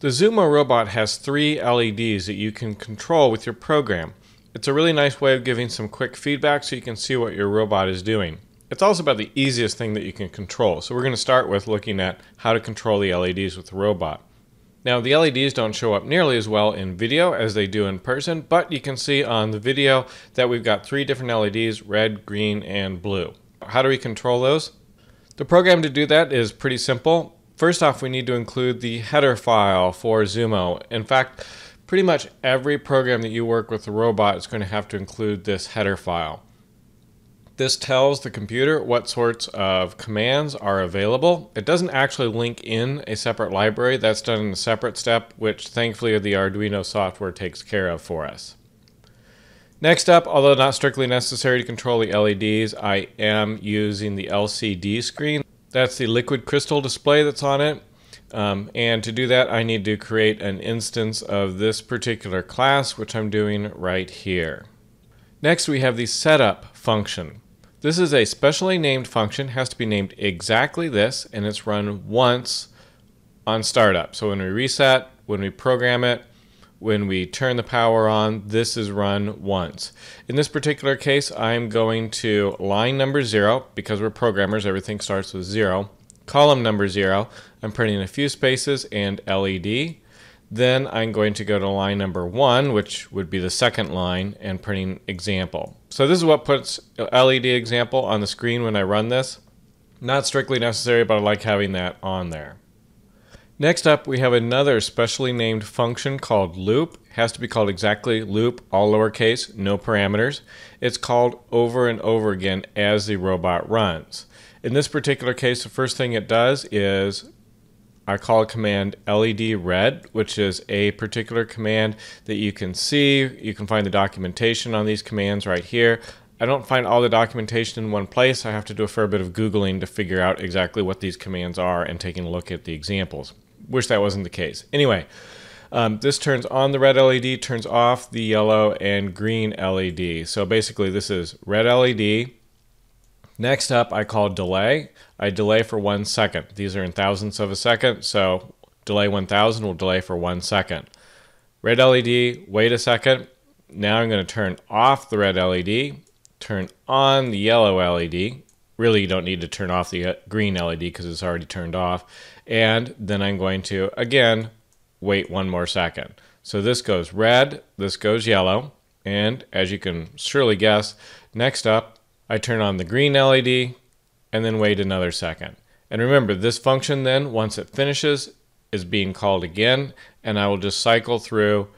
The Zumo robot has 3 LEDs that you can control with your program. It's a really nice way of giving some quick feedback so you can see what your robot is doing. It's also about the easiest thing that you can control. So we're going to start with looking at how to control the LEDs with the robot. Now the LEDs don't show up nearly as well in video as they do in person, but you can see on the video that we've got 3 different LEDs, red, green, and blue. How do we control those? The program to do that is pretty simple. First off, we need to include the header file for Zumo. In fact, pretty much every program that you work with the robot is going to have to include this header file. This tells the computer what sorts of commands are available. It doesn't actually link in a separate library. That's done in a separate step, which thankfully the Arduino software takes care of for us. Next up, although not strictly necessary to control the LEDs, I am using the LCD screen. That's the liquid crystal display that's on it. And to do that, I need to create an instance of this particular class, which I'm doing right here. Next, we have the setup function. This is a specially named function, has to be named exactly this, and it's run once on startup. So when we reset, when we program it, when we turn the power on, this is run once. In this particular case, I'm going to line number 0, because we're programmers, everything starts with 0. Column number 0, I'm printing a few spaces and LED. Then I'm going to go to line number 1, which would be the second line, and printing example. So this is what puts LED example on the screen when I run this. Not strictly necessary, but I like having that on there. Next up, we have another specially named function called loop. It has to be called exactly loop, all lowercase, no parameters. It's called over and over again as the robot runs. In this particular case, the first thing it does is I call a command LED red, which is a particular command that you can see. You can find the documentation on these commands right here. I don't find all the documentation in one place. I have to do a fair bit of Googling to figure out exactly what these commands are and taking a look at the examples. Wish that wasn't the case. Anyway, this turns on the red LED, turns off the yellow and green LED. So basically this is red LED. Next up, I call delay. I delay for 1 second. These are in thousandths of a second, so delay 1000 will delay for 1 second. Red LED, wait a second. Now I'm going to turn off the red LED, turn on the yellow LED. Really, you don't need to turn off the green LED because it's already turned off. And then I'm going to, again, wait 1 more second. So this goes red, this goes yellow, and as you can surely guess, next up, I turn on the green LED and then wait another second. And remember, this function then, once it finishes, is being called again, and I will just cycle through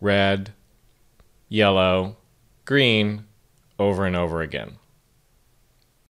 red, yellow, green, over and over again.